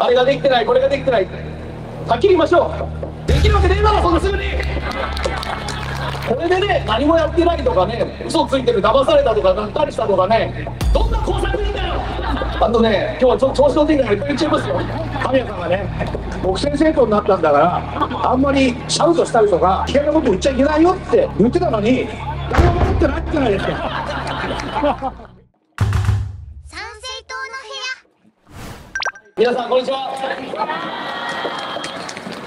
あれができてない、これができてない、はっきり言いましょう。できるわけねえだろそんなすぐに。これでね、何もやってないとかね、嘘ついてる、騙されたとか、がっかりしたとかね、どんな工作なんだよ。あとね、今日はちょっと調子乗ってんだからいっぱい言っちゃいますよ。神谷さんがね、僕先生とになったんだからあんまりシャウトしたりとか危険なこと言っちゃいけないよって言ってたのに、誰も守ってないじゃないですか。皆さんこんにちは。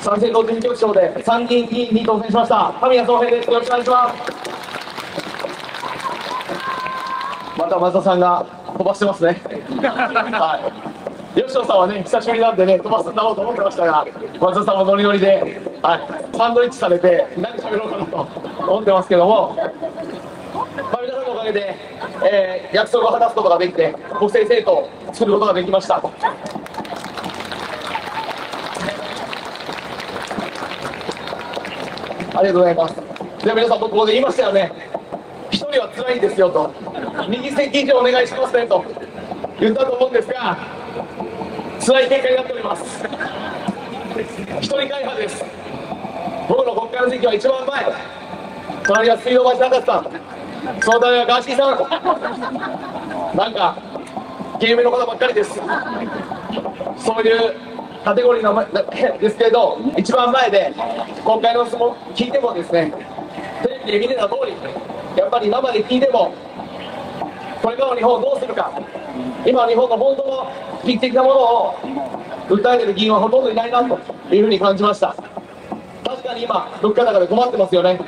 参政党選挙区長で参議院議員に当選しました神谷宗平です。よろしくお願いします。また松田さんが飛ばしてますね。はい。吉野さんはね久しぶりなんでね飛ばすんだろうと思ってましたが、松田さんもノリノリで、はい、サンドイッチされて何喋ろうかなと思ってますけども、まあ、皆さんのおかげで、約束を果たすことができて国政政党を作ることができました。ありがとうございます。で皆さん、僕ここで言いましたよね、1人は辛いんですよと、右席以上お願いしますねと言ったと思うんですが、辛い結果になっております。1人会派です。僕の国会の席は一番前、隣は水道橋高瀬さん、その隣はガーシーさん、なんか、芸名の方ばっかりです。そういうカテゴリーの前ですけど、一番前で今回の質問聞いてもですね、テレビで見てた通り、やっぱり生で聞いても、これからの日本をどうするか、今の日本の本当の危機的なものを訴えている議員はほとんどいないなというふうに感じました。確かに今、物価高で困ってますよね。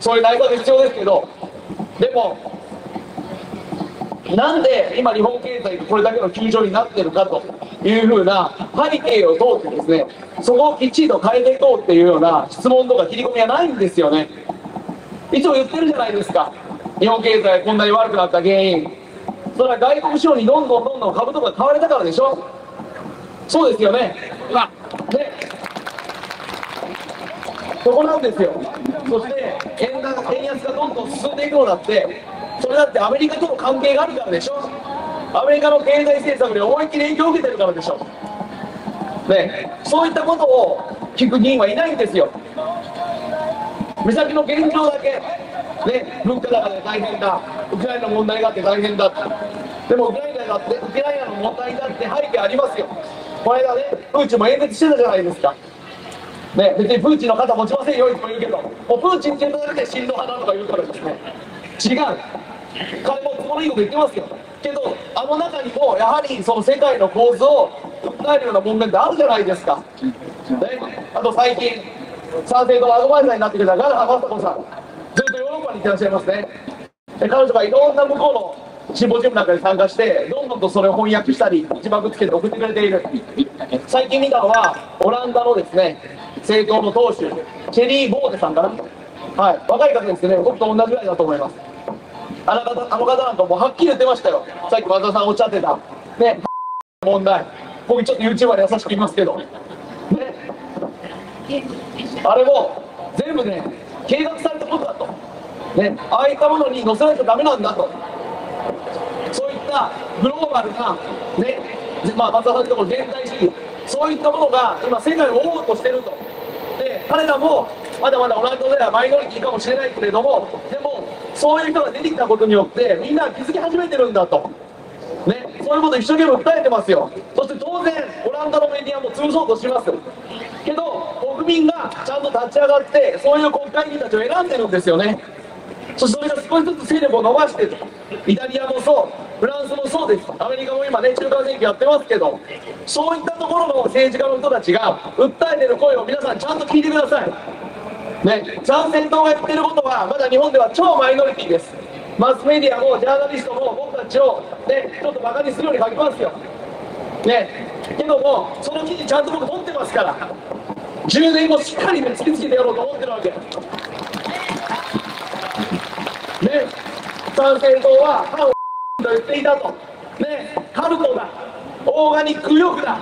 そういう内閣必要ですけど、でも、なんで今、日本経済がこれだけの窮状になっているかというふうな背景を通ってですね、そこをきっちりと変えていこうっていうような質問とか切り込みはないんですよね。いつも言ってるじゃないですか、日本経済がこんなに悪くなった原因、それは外国資本にどんどん株とか買われたからでしょ。そうですよね。でそこなんですよ。そして円安がどんどん進んでいくのだって、それだってアメリカとの関係があるからでしょ。アメリカの経済政策に思いっきり影響を受けてるからでしょ、ね、そういったことを聞く議員はいないんですよ。目先の現状だけ、ね、物価高で大変だ、ウクライナの問題があって大変だ、でもウクライナの問題だって背景ありますよ。この間ね、プーチンも演説してたじゃないですか、ね、別にプーチンの肩持ちませんよいつも言うけど、もうプーチンって言うとだけで親ロ派だとか言うからですね、違う、彼もこのいいこと言ってますよ。けどあの中にもやはりその世界の構図を訴えるような文面ってあるじゃないですか、ね、あと最近参政党のアドバイザーになってくれたガラハ・マサコさん、ずっとヨーロッパに行ってらっしゃいますね。で彼女がいろんな向こうのシンポジウムなんかに参加して、どんどんとそれを翻訳したり字幕つけて送ってくれている。最近見たのはオランダのですね政党の党首チェリー・ボーデさんかな、はい、若い方ですね、僕と同じぐらいだと思います。あの方なんかもうはっきり言ってましたよ。さっき松田さんおっしゃってた、ね、問題、僕ちょっと YouTuber で優しく言いますけど、ね、あれも全部ね、計画されたことだと、ね、ああいったものに載せないとダメなんだと、そういったグローバルな、ね、まあ、松田さんところ現代主義、そういったものが今、世界を覆おうとしてると。で彼らもまだまだオランダではマイノリティかもしれないけれども、でもそういう人が出てきたことによってみんな気づき始めてるんだと、ね、そういうことを一生懸命訴えてますよ。そして当然オランダのメディアも潰そうとしますけど、国民がちゃんと立ち上がってそういう国会議員たちを選んでるんですよね。そしてそれが少しずつ勢力を伸ばしてる。イタリアもそう、フランスもそうです。アメリカも今ね、中間選挙やってますけど、そういったところの政治家の人たちが訴えてる声を皆さんちゃんと聞いてください。ね、参政党が言ってることはまだ日本では超マイノリティです。マスメディアもジャーナリストも僕たちを、ね、ちょっとバカにするように書きますよ、ね、けどもその記事ちゃんと僕取ってますから、10年後しっかり、ね、突きつけてやろうと思ってるわけ、ね、参政党は反をと言っていたと、ね、カルトだ、オーガニック右翼だ、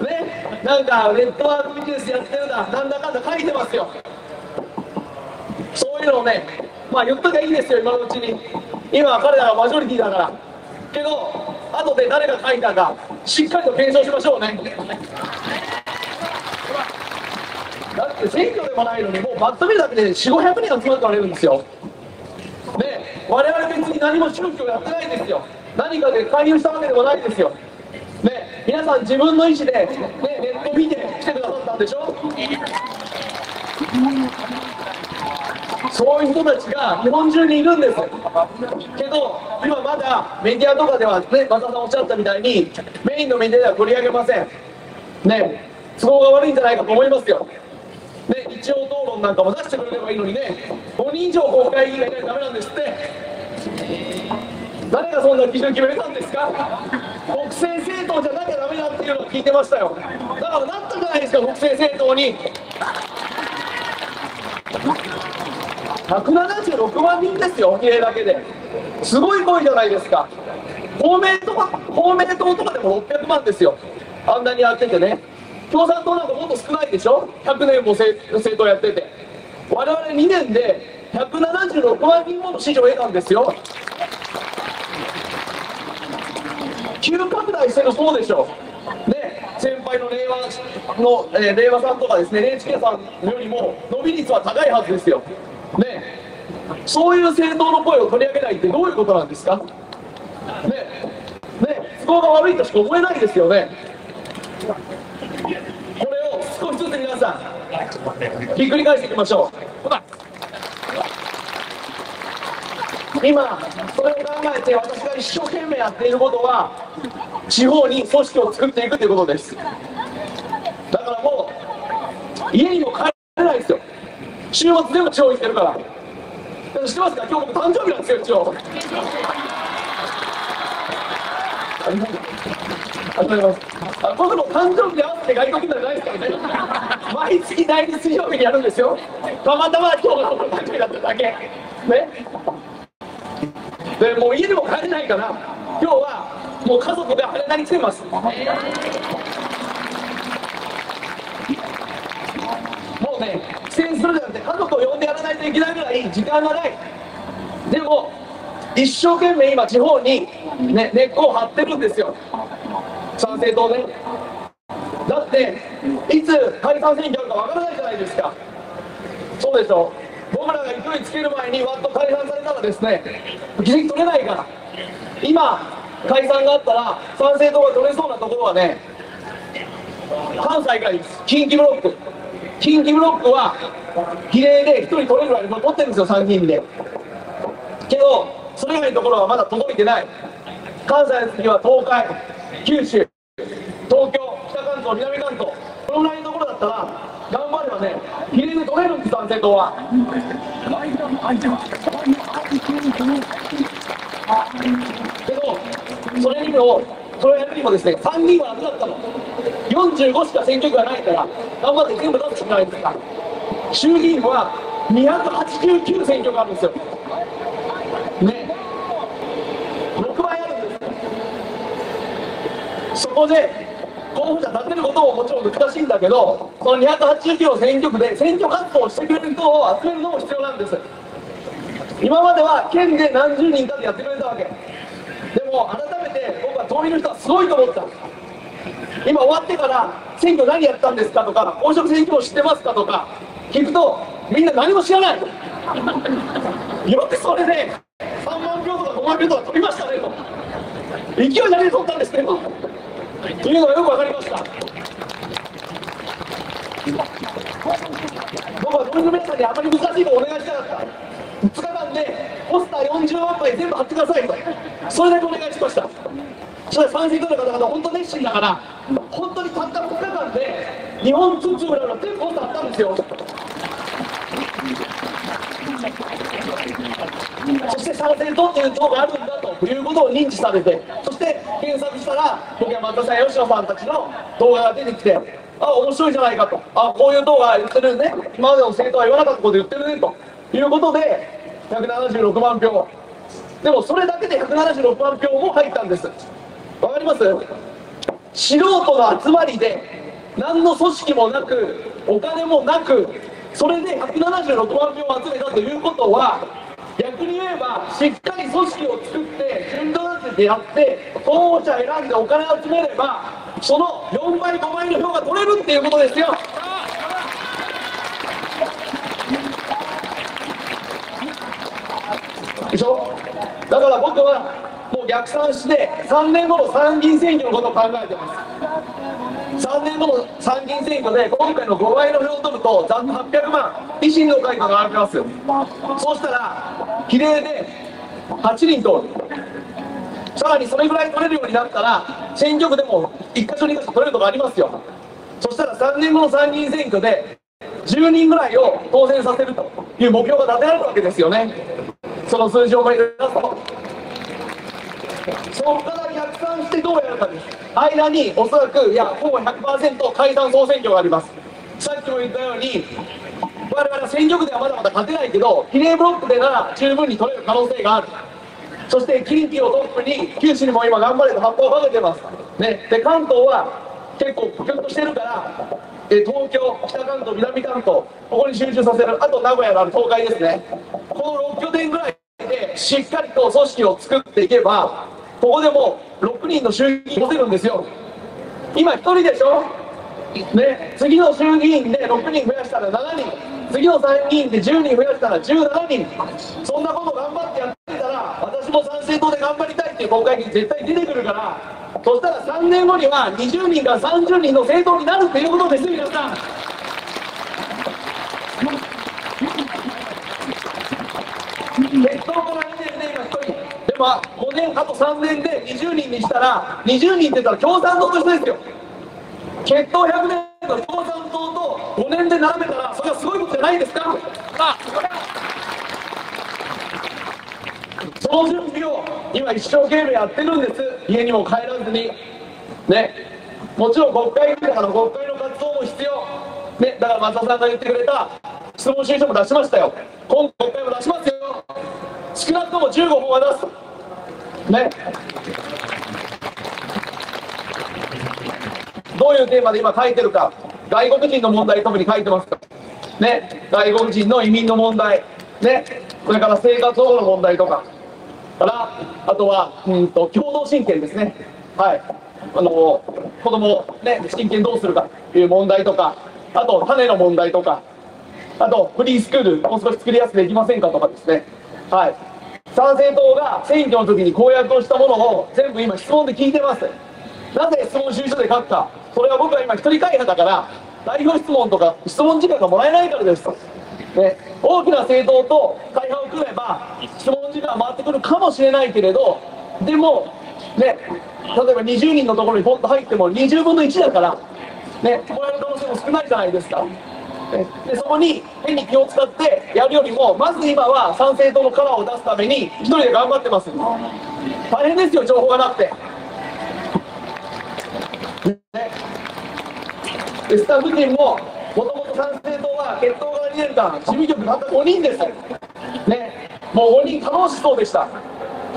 ね、なんかネットワークビジネスやってるだなんだかんだ書いてますよ。そういうのをね、まあ言っときゃいいですよ、今のうちに。今は彼らがマジョリティだから。けど、後で誰が書いたかしっかりと検証しましょうね。だって選挙でもないのにもうまとめるだけで400、500人集まっておられるんですよ。で我々別に何も宗教やってないんですよ。何かで介入したわけでもないんですよ。ね、皆さん自分の意思で、ね、ネット見て来てくださったんでしょ。そういう人たちが日本中にいるんですけど、今まだメディアとかではね、松田さんおっしゃったみたいにメインのメディアでは取り上げませんね。都合が悪いんじゃないかと思いますよね。一応討論なんかも出してくれればいいのにね。5人以上国会議員がいないとダメなんですって。誰がそんな基準決めたんですか。国政政党じゃなきゃダメだっていうのを聞いてましたよ。だからなったじゃないですか、国政政党に。176万人ですよ、比例だけで。すごい多いじゃないですか。公明党とかでも600万ですよ。あんなにやっててね。共産党なんかもっと少ないでしょ。100年も政党やってて。我々2年で176万人もの支持を得たんですよ。急拡大してるそうでしょ、ね、先輩の令和さんとかですね、NHK さんよりも伸び率は高いはずですよ、ね、そういう政党の声を取り上げないってどういうことなんですか、ねね、都合が悪いとしか思えないですよね。これを少しずつ皆さん、ひっくり返していきましょう。今それを考えて私が一生懸命やっていることは地方に組織を作っていくということです。だからもう家にも帰れないですよ。週末全部地方行ってるから。知ってますか、今日僕誕生日なんですよ。一応ありがとうございます。僕の誕生日で合わせて外国人じゃないですからね。毎月第2水曜日にやるんですよ。たまたま今日が僕の誕生日だっただけね。でもう家にも帰れないから今日はもう家族で羽田に来てます。もうね、帰省するじゃなくて家族を呼んでやらないといけないぐらい時間がない。でも一生懸命今地方に、ね、根っこを張ってるんですよ、参政党ね。だっていつ解散選挙あるかわからないじゃないですか。そうでしょ。僕らが勢いつける前にワッと解散されたらですね、議席取れないから、今解散があったら参政党が取れそうなところはね、関西から近畿ブロック、近畿ブロックは比例で1人取れるぐらい取ってるんですよ、参議院で。けどそれ以外のところはまだ届いてない。関西の次は東海、九州、東京、北関東、南関東、このぐらいのところだったら頑張ればね、比例で取れるんです、参政党は。けど、それをやるにもですね、参議院はなくなったの。45しか選挙区がないから、頑張って全部出すしかないんですから。衆議院は289選挙区あるんですよ。ね、6倍あるんですよ。そこで候補者立てることももちろん難しいんだけど、その289の選挙区で選挙活動をしてくれる人を集めるのも必要なんです。今までは県で何十人かでやってくれたわけ。でも改めて僕は党員の人はすごいと思った。今終わってから選挙何やったんですかとか、公職選挙を知ってますかとか聞くとみんな何も知らない。よくそれで3万票とか5万票とか取りましたねと。勢いじゃねえ取ったんですねと。というのがよく分かりました。僕は同僚の皆さんにあまり難しいことをお願いしたかった。2日間でポスター40万枚全部貼ってくださいと、それだけお願いしました。それは参政党の方々本当熱心だから、本当にたった2日間で日本津々浦々全部ポスター貼ったんですよ。そして参政党という党があるんだということを認知されて、そして検索したら僕は松田さん、吉野さんたちの動画が出てきて、あ、面白いじゃないかと、あ、こういう動画言ってるね、今までの政党は言わなかったこと言ってるねということで176万票。でもそれだけで176万票も入ったんです。わかります。素人の集まりで何の組織もなくお金もなく、それで176万票を集めたということは、逆に言えばしっかり組織を作って順調なんてやって候補者選んでお金を集めればその4倍5倍の票が取れるっていうことですよ。でしょ。だから僕はもう逆算して3年後の参議院選挙のことを考えてます。3年後の参議院選挙で今回の5倍の票を取るとざっと800万維新の会が並びますよ。そうしたら比例で8人通る。さらにそれぐらい取れるようになったら選挙区でも1か所2か所取れるとかありますよ。そしたら3年後の参議院選挙で10人ぐらいを当選させるという目標が立てられるわけですよね。その数字を思い出すと、そこから逆算してどうやるかです。間におそらく、いやほぼ 100% 解散総選挙があります。さっきも言ったように我々選挙区ではまだまだ勝てないけど比例ブロックでなら十分に取れる可能性がある。そして近畿をトップに九州にも今頑張れと発砲をかけてます、ね、で関東は結構苦局してるから東京、北関東、南関東、ここに集中させる。あと名古屋のある東海ですね。この6拠点ぐらいでしっかりと組織を作っていけばここでも6人の衆議院を持てるんですよ。今1人でしょ、ね、次の衆議院で6人増やしたら7人、次の参議院で10人増やしたら17人、そんなこと頑張ってやってたら私も参政党で頑張りたいっていう国会議員絶対出てくるから、そしたら3年後には20人から30人の政党になるっていうことですよ皆さん。結党から2年で今1人でも5年あと3年で20人にしたら20人って言ったら共産党と一緒ですよ。結党100年の共産党と5年で並べたらそれはすごいことじゃないですか。その準備を今一生懸命やってるんです。家にも帰らずにね。もちろん国会だから国会の活動も必要ね。だから松田さんが言ってくれた質問収書も出しましたよ。今国会も出しますよ。少なくとも15本は出すね。どういうテーマで今書いてるか。外国人の問題特に書いてますかね。外国人の移民の問題ね、それから生活保護の問題とかから、あとは共同親権ですね、はい、子ども、ね、親権どうするかという問題とか、あと種の問題とか、あとフリースクール、もう少し作りやすくできませんかとかですね、はい、参政党が選挙の時に公約をしたものを全部今、質問で聞いてます。なぜ質問収書で書くか、それは僕は今、一人会派だから、代表質問とか、質問時間がもらえないからです。ね、大きな政党と会派を組めば質問時間回ってくるかもしれないけれど、でも、ね、例えば20人のところにポンと入っても20分の1だから、ね、もらえる可能性も少ないじゃないですか、ね、でそこに変に気を使ってやるよりもまず今は参政党のカラーを出すために一人で頑張ってます。大変ですよ情報がなくて、ね、でスタッフ陣ももともと参政党は結党が2年間、事務局たった5人です、ね、もう5人楽しそうでした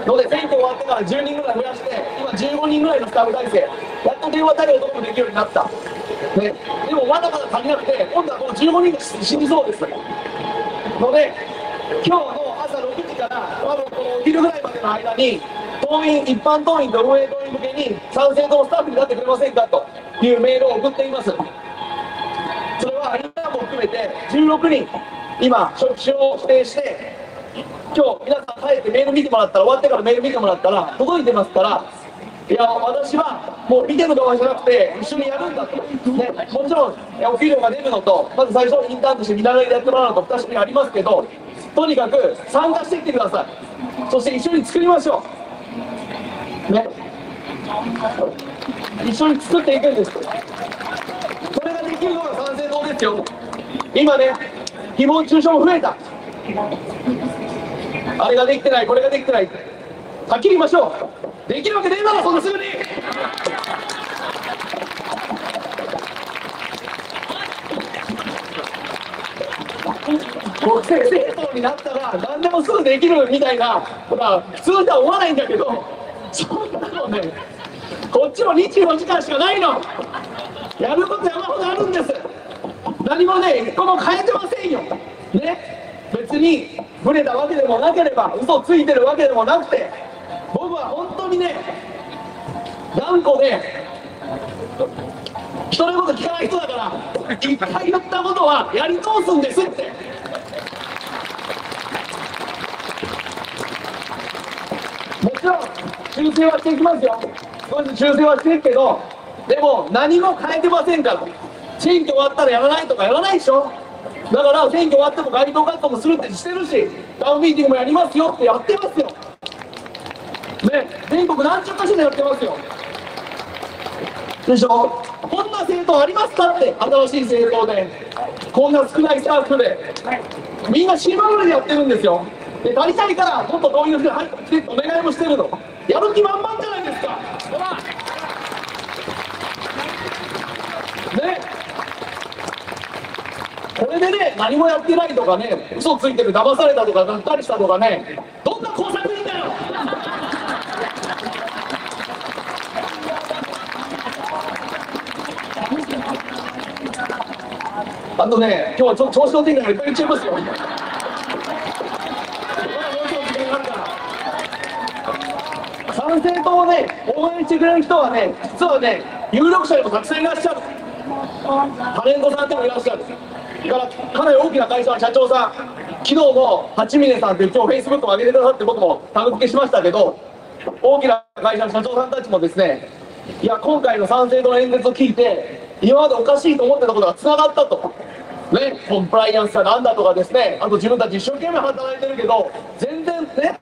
ので、選挙終わってから10人ぐらい増やして、今15人ぐらいのスタッフ体制、やっと電話対応とかもできるようになった、ね、でもまだまだ足りなくて、今度はこの15人が死にそうですので、今日の朝6時から、お昼ぐらいまでの間に、党員、一般党員と運営党員向けに、参政党のスタッフになってくれませんかというメールを送っています。それは今も含めて16人、今職種を指定して今日皆さん帰ってメール見てもらったら、終わってからメール見てもらったら届いてますから、いや私はもう見てる側じゃなくて一緒にやるんだと、ね、もちろんお給料が出るのとまず最初インターンとして見習いでやってもらうのと2種類ありますけど、とにかく参加してきてください。そして一緒に作りましょうね。一緒に作っていくんです。それができるのが参政党ですよ。今ね、誹謗中傷も増えた。あれができてない、これができてない。はっきり言いましょう。できるわけねえだろ、そんなすぐに。国政党になったら何でもすぐできるみたいな、普通では思わないんだけど、そんなのね、こっちも24時間しかないの。やること山ほどあるんです。何もね、一個も変えてませんよ。ね、別にブレたわけでもなければ、嘘ついてるわけでもなくて、僕は本当ににね、頑固で人のこと聞かない人だから、一回言ったことはやり通すんですって。もちろん修正はしていきますよ、修正はしていくけど、でも何も変えてませんから。選挙終わったらやらないとかやらないでしょ。だから選挙終わっても街頭活動もするってしてるし、タウンミーティングもやりますよってやってますよ、ね、全国何十か所でやってますよでしょ。こんな政党ありますかって、新しい政党でこんな少ないサークルでみんな死ぬまででやってるんですよ。で、足りないからもっと党員の人に入ってきてお願いもしてるの。やる気満々じゃないですか。ほらね、これでね、何もやってないとかね、嘘ついてる、騙されたとか、がっかりしたとかね、どんな工作人だよあとね、今日はちょっと調子の天気だからいっぱい言っちゃいますよ参政党をね、応援してくれる人はね、実はね、有力者にもたくさんいらっしゃる、タレントさんでもいらっしゃる。かなり大きな会社の社長さん、昨日も八峰さんという、今日フェイスブックを上げてくださって、僕もタグ付けしましたけど、大きな会社の社長さんたちもですね、いや、今回の参政党の演説を聞いて、今までおかしいと思ってたことがつながったと、ね、コンプライアンスがなんだとかですね、あと自分たち一生懸命働いてるけど、全然ね、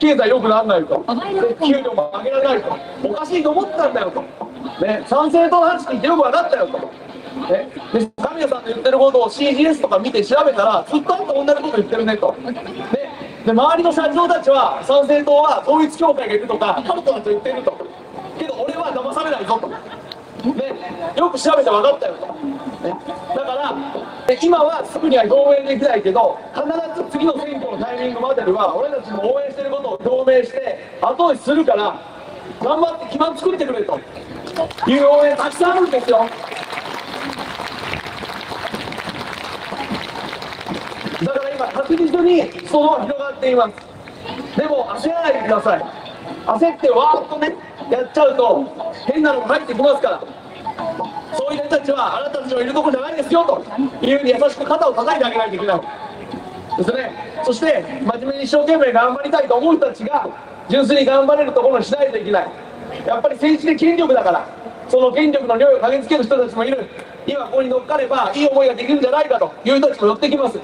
経済良くならないと、給料も上げられないと、おかしいと思ってたんだよと、ね、参政党の話聞いてよく分かったよと。ね、で神谷さんの言ってることを CGS とか見て調べたら、ずっとあんた同じこと言ってるねと。で周りの社長たちは、参政党は統一教会がいるとかカルトだと言ってると、けど俺は騙されないぞと、ね、よく調べて分かったよと、ね、だからで今はすぐには表明できないけど、必ず次の選挙のタイミングまでには俺たちも応援してることを表明して後押しするから、頑張って基盤作ってくれという応援たくさんあるんですよ。だから今、確実にその輪が広がっています。でも焦らないでください。焦ってわーっとね、やっちゃうと変なのも入ってきますから、そういう人たちはあなたたちのいるところじゃないですよというふうに優しく肩を叩いてあげないといけないですね。そして真面目に一生懸命頑張りたいと思う人たちが純粋に頑張れるところにしないといけない。やっぱり政治で権力だから、その権力の量を投げつける人たちもいる。今ここに乗っかればいい思いができるんじゃないかという人たちも寄ってきます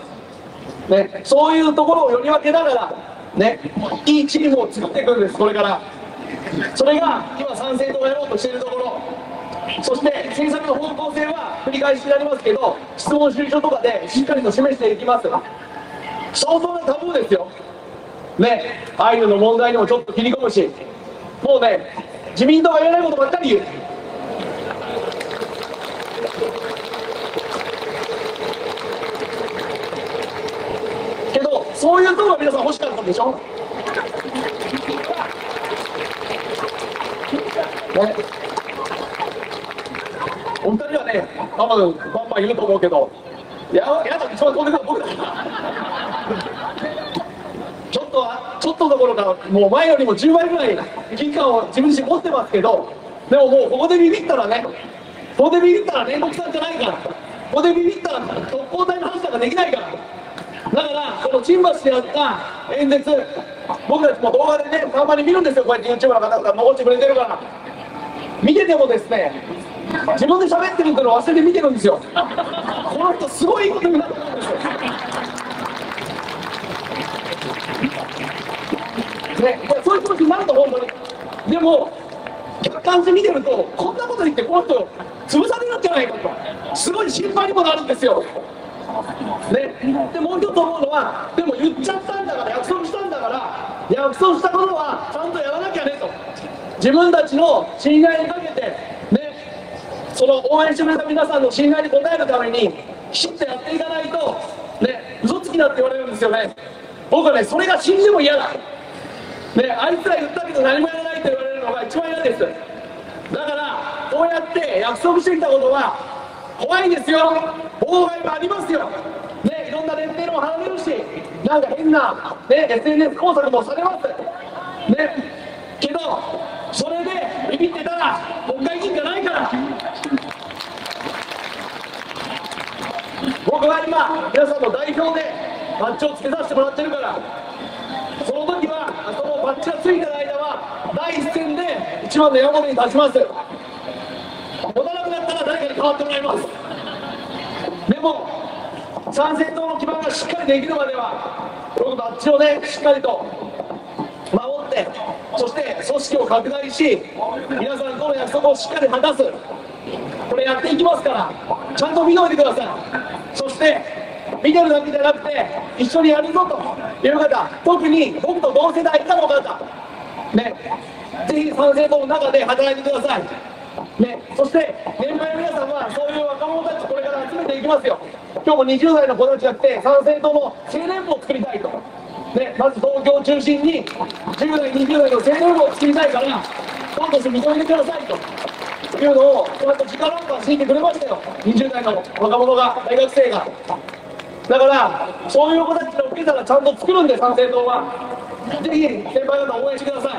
ね。そういうところをより分けながら、ね、いいチームを作っていくんです、これから。それが今、参政党をやろうとしているところ。そして政策の方向性は繰り返しになりますけど、質問収書とかでしっかりと示していきます。相当なタブーですよ、ね、アイヌの問題にもちょっと切り込むし、もうね、自民党が言わないことばっかり言う。そういうところは皆さん欲しかったでしょ、ね、お二人はね、多分バンバン言うと思うけど、やだ、一番飛んでくるの僕だちょっとどころか、もう前よりも10倍ぐらい危機感を自分自身持ってますけど、でももうここでビビったらね、ここでビビったら煉獄さんじゃないから、ここでビビったら特攻隊の話なんかできないから。だから、この新橋でやった演説、僕たちも動画でね、たまに見るんですよ、こうやって YouTube の方が残してくれてるから、見ててもですね、自分で喋ってるっていうのを忘れて見てるんですよ、この人、すごいいいことになってるんですよ。ね、そういう気持ちになると思うのに、でも、客観して見てると、こんなこと言って、この人、潰されるんじゃないかと、すごい心配にもなるんですよ。ね、でもう一つ思うのは、でも言っちゃったんだから、約束したんだから、約束したことはちゃんとやらなきゃねと、自分たちの信頼にかけて、ね、その応援してくれた皆さんの信頼に応えるためにきちっとやっていかないと、ね、嘘つきだって言われるんですよね。僕はね、それが信じも嫌だ、ね、あいつら言ったけど何もやらないって言われるのが一番嫌です。だからこうやって約束してきたことは怖いですよ、妨害もありますよ、ね、いろんなレッテルも貼られるし、なんか変な、ね、SNS 工作もされます、ね、けど、それでビビってたら国会議員じゃないから。僕は今皆さんの代表でバッジをつけさせてもらってるから、その時はそのバッジがついてる間は第一線で一番の山本に立ちます。持たなくなったら誰かに代わってもらいます。でも参政党の基盤がしっかりできるまではこのバッジをねしっかりと守って、そして組織を拡大し、皆さんとの約束をしっかり果たす、これやっていきますからちゃんと見といてください。そして見てるだけじゃなくて一緒にやるぞという方、特に僕と同世代以下の方ね、ぜひ参政党の中で働いてくださいね。そして年配の皆さんはそういう若者たちこれから集めていきますよ。今日も20代の子たちじゃなくて参政党の青年部を作りたいと、ね、まず東京を中心に10代20代の青年部を作りたいから今度認めてくださいというのをちゃんと力を貸してくれましたよ、20代の若者が、大学生が。だからそういう子たちの受け皿ちゃんと作るんで、参政党はぜひ先輩方応援してください。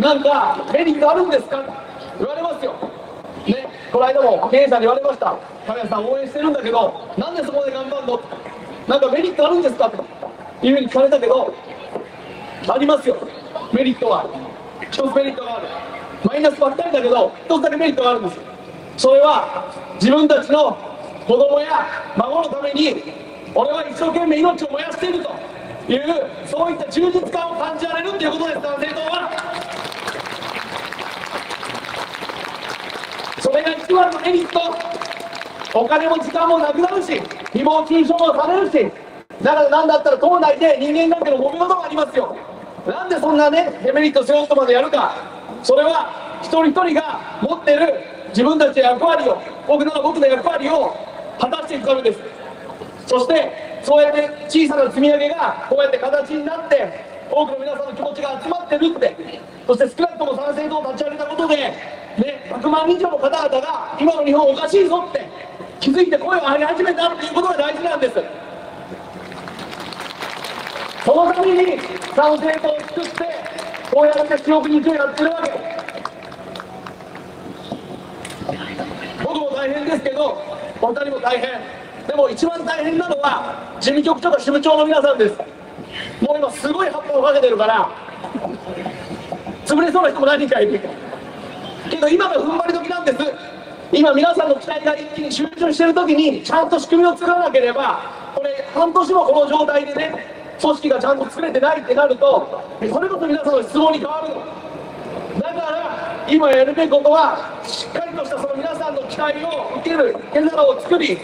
なんかメリットあるんですか言われますよね。この間も経営者に言われました。神谷さん応援してるんだけどなんでそこで頑張るの、なんかメリットあるんですかというふうに聞かれたけど、ありますよメリットは。一つメリットがある、マイナスばっかりだけど一つだけメリットがあるんです。それは自分たちの子供や孫のために俺は一生懸命命を燃やしているという、そういった充実感を感じられるということです。参政党はそれが一番のメリット。お金も時間もなくなるし、誹謗中傷もされるし、だからなんだったら党内で人間関係のゴミ事もありますよ。なんでそんなねデメリット背負うとまでやるか。それは一人一人が持ってる自分たちの役割を、僕なら僕の役割を果たしていくためです。そしてそうやって小さな積み上げがこうやって形になって多くの皆さんの気持ちが集まってるって、そして少なくとも参政党を立ち上げたことで、ね、100万人以上の方々が今の日本おかしいぞって気づいて声を上げ始めたっていうことが大事なんです。そのために参政党を作ってこうやって1億人以上やってるわけ。僕も大変ですけどお二人も大変。でも一番大変なのは事務局長とか支部長の皆さんです。もう今すごい発砲をかけてるから潰れそうな人も何人かいるけど、今が踏ん張り時なんです。今皆さんの期待が一気に集中してる時にちゃんと仕組みを作らなければ、これ半年もこの状態でね組織がちゃんと作れてないってなると、それこそ皆さんの質問に変わるのだから、今やるべきことはしっかりとしたその皆さんの期待を受ける受け皿を作り、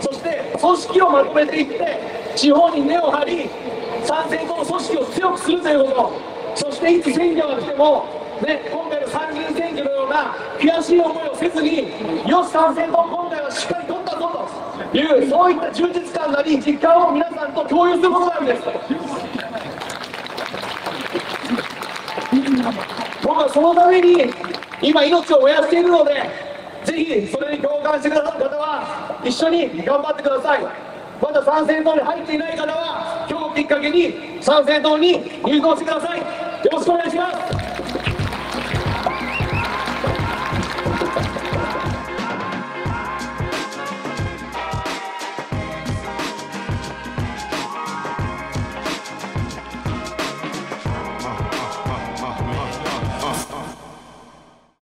そして組織をまとめていって地方に根を張り参政党の組織を強くするということ、そしていつ選挙が来ても、ね、今回の参議院選挙のような悔しい思いをせずに、よし参政党今回はしっかり取ったぞという、そういった充実感なり実感を皆さんと共有することなんです。僕はそのために今命を燃やしているので、ぜひそれに共感してくださる方は一緒に頑張ってください。まだ参政党に入っていない方は今日をきっかけに参政党に入党してください。よろしくお願いします。